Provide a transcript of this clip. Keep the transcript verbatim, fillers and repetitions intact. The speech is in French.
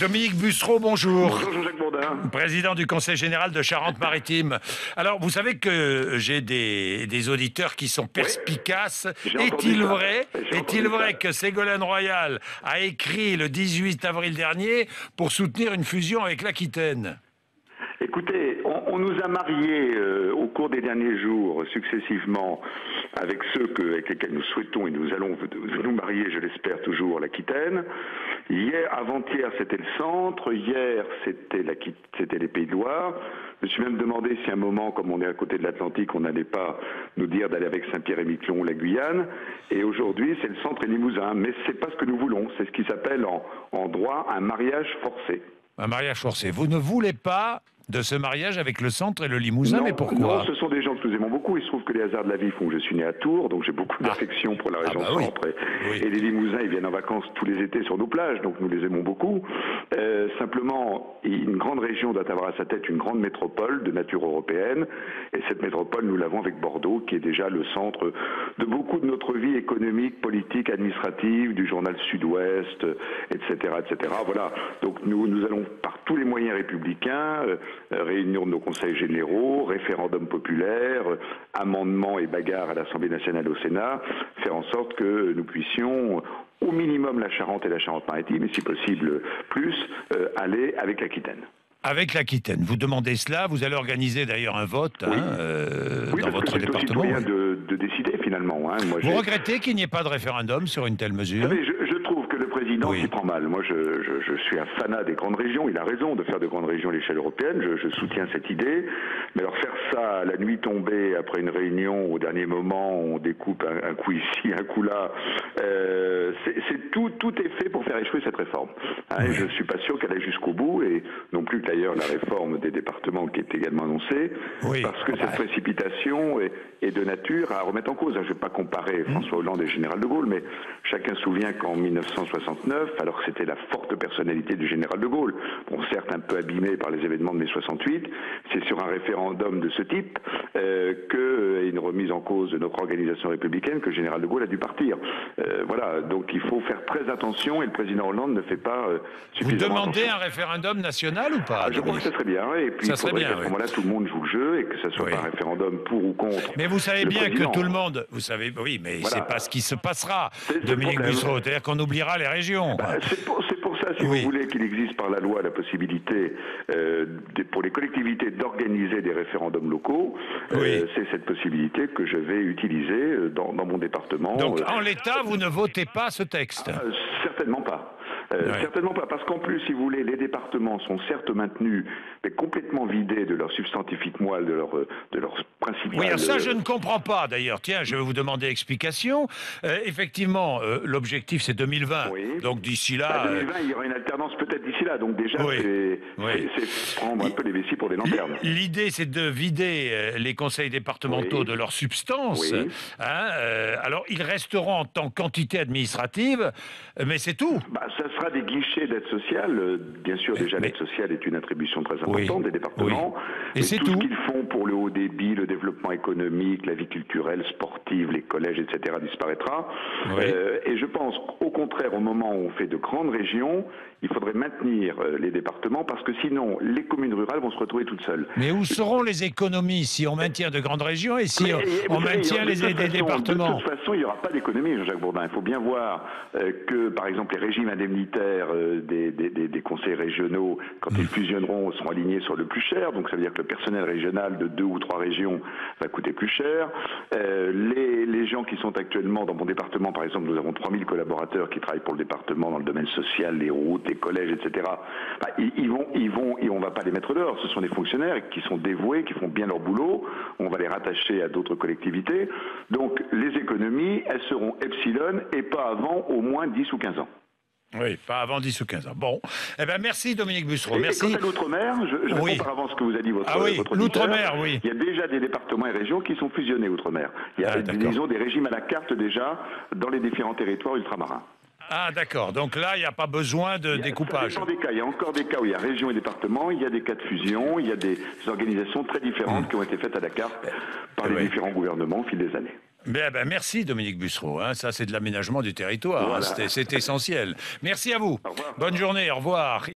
Dominique Bussereau, bonjour. Bonjour Jean-Jacques Bourdin. Président du Conseil général de Charente-Maritime. Alors, vous savez que j'ai des, des auditeurs qui sont perspicaces. Oui, Est-il vrai, est-il vrai que Ségolène Royal a écrit le dix-huit avril dernier pour soutenir une fusion avec l'Aquitaine? Écoutez, on, on nous a mariés euh, au cours des derniers jours successivement avec ceux que, avec lesquels nous souhaitons et nous allons nous marier, je l'espère toujours, l'Aquitaine. Hier, avant-hier, c'était le centre. Hier, c'était c'était les Pays-de-Loire. Je me suis même demandé si à un moment, comme on est à côté de l'Atlantique, on n'allait pas nous dire d'aller avec Saint-Pierre-et-Miquelon, la Guyane. Et aujourd'hui, c'est le centre et Limousin. Mais ce n'est pas ce que nous voulons. C'est ce qui s'appelle en, en droit un mariage forcé. Un mariage forcé. Vous ne voulez pas de ce mariage avec le centre et le Limousin, non, mais pourquoi? Non, ce sont des gens que nous aimons beaucoup. Il se trouve que les hasards de la vie font que je suis né à Tours, donc j'ai beaucoup d'affection ah. pour la région ah bah centre. Oui. Et, oui. et les Limousins, ils viennent en vacances tous les étés sur nos plages, donc nous les aimons beaucoup. Euh, simplement, une grande région doit avoir à sa tête une grande métropole de nature européenne, et cette métropole, nous l'avons avec Bordeaux, qui est déjà le centre de beaucoup de notre vie économique, politique, administrative, du journal Sud-Ouest, et cetera, et cetera. Voilà. Donc nous, nous allons par tous les moyens républicains. Euh, Réunion de nos conseils généraux, référendum populaire, amendements et bagarres à l'Assemblée nationale, au Sénat, faire en sorte que nous puissions, au minimum la Charente et la Charente-Maritime, et si possible plus, euh, aller avec l'Aquitaine. Avec l'Aquitaine. Vous demandez cela, vous allez organiser d'ailleurs un vote oui. hein, euh, oui, dans votre département. Oui, parce que c'est aux citoyens de, de décider finalement. Hein. Moi, vous regrettez qu'il n'y ait pas de référendum sur une telle mesure? Mais je, je trouve que le président s'y oui. prend mal. Moi, je, je, je suis un fanat des grandes régions. Il a raison de faire de grandes régions à l'échelle européenne. Je, je soutiens cette idée. Mais alors faire ça la nuit tombée après une réunion, au dernier moment, on découpe un, un coup ici, un coup là. Euh, c'est tout, tout est fait pour faire échouer cette réforme. Hein, oui. Je ne suis pas sûr qu'elle aille jusqu'au bout et non plus que d'ailleurs la réforme des départements qui est également annoncée, oui. parce que cette précipitation est, est de nature à remettre en cause. Je ne vais pas comparer François Hollande et Général de Gaulle, mais chacun se souvient qu'en mille neuf cent soixante-neuf, alors que c'était la forte personnalité du Général de Gaulle, bon, certes un peu abîmé par les événements de mai soixante-huit, c'est sur un référendum de ce type euh, qu'une remise en cause de notre organisation républicaine que Général de Gaulle a dû partir. Euh, voilà, donc il faut faire très attention et le président Hollande ne fait pas euh, suffisamment attention. Vous demandez un référendum national ou pas? Ah, je pense que ça serait bien, et puis ça serait bien, à ce moment-là, tout le monde joue le jeu, et que ça soit oui. pas un référendum pour ou contre. Mais vous savez bien président. que tout le monde, vous savez, oui, mais voilà. c'est pas ce qui se passera, Dominique Bussereau, c'est-à-dire qu'on oubliera les régions. Bah, c'est pour, pour ça, si oui. vous voulez, qu'il existe par la loi la possibilité euh, de, pour les collectivités d'organiser des référendums locaux, oui. euh, c'est cette possibilité que je vais utiliser dans, dans mon département. Donc, euh, en l'état, vous ne votez pas ce texte? euh, Certainement pas. Euh, ouais. Certainement pas, parce qu'en plus, si vous voulez, les départements sont certes maintenus, mais complètement vidés de leur substantifique moelle, de leur, de leur principe. Oui, alors ça, je ne comprends pas, d'ailleurs. Tiens, je vais vous demander explication. Euh, effectivement, euh, l'objectif, c'est deux mille vingt. Oui. Donc, d'ici là... Bah, deux mille vingt, euh... il y aura une alternance peut-être d'ici là. Donc, déjà, oui. c'est oui. prendre un peu les vessies pour des lanternes. L'idée, c'est de vider les conseils départementaux oui. de leur substance. Oui. Hein, euh, alors, ils resteront en tant qu'entité administrative, mais c'est tout. Bah, ça, ce sera des guichets d'aide sociale. Bien sûr, mais, déjà, l'aide sociale est une attribution très importante oui, des départements. Oui. Et c'est tout. Tout ce qu'ils font pour le haut débit, le développement économique, la vie culturelle, sportive, les collèges, et cetera disparaîtra. Oui. Euh, et je pense qu'au contraire, au moment où on fait de grandes régions, il faudrait maintenir les départements parce que sinon, les communes rurales vont se retrouver toutes seules. Mais où seront les économies si on maintient de grandes régions et si mais, on, on savez, maintient les façon, départements? De toute façon, il n'y aura pas d'économie, Jean-Jacques Bourdin. Il faut bien voir euh, que, par exemple, les régimes indemnités Des, des, des, des conseils régionaux, quand ils fusionneront, seront alignés sur le plus cher. Donc ça veut dire que le personnel régional de deux ou trois régions va coûter plus cher. Euh, les, les gens qui sont actuellement dans mon département, par exemple, nous avons trois mille collaborateurs qui travaillent pour le département dans le domaine social, les routes, les collèges, et cetera. Bah, ils, ils vont, ils vont, et on ne va pas les mettre dehors. Ce sont des fonctionnaires qui sont dévoués, qui font bien leur boulot. On va les rattacher à d'autres collectivités. Donc les économies, elles seront epsilon et pas avant au moins dix ou quinze ans. Oui, pas avant dix ou quinze ans. Bon. Eh bien, merci Dominique Bussereau. Et merci. Quant à l'outre-mer, je, je oui. réponds par avance ce que vous avez dit votre Ah oui, l'outre-mer, oui. Il y a déjà des départements et régions qui sont fusionnés outre-mer. Il y a, ah, disons, des régimes à la carte déjà dans les différents territoires ultramarins. Ah, d'accord. Donc là, il n'y a pas besoin de il y a, découpage. Ça dépend des cas. Il y a encore des cas où il y a région et département, il y a des cas de fusion, il y a des organisations très différentes mmh. qui ont été faites à la carte par oui. les différents gouvernements au fil des années. Ben, ben, merci Dominique Bussereau, hein. Ça c'est de l'aménagement du territoire, voilà. hein. C'est essentiel. Merci à vous, bonne journée, au revoir.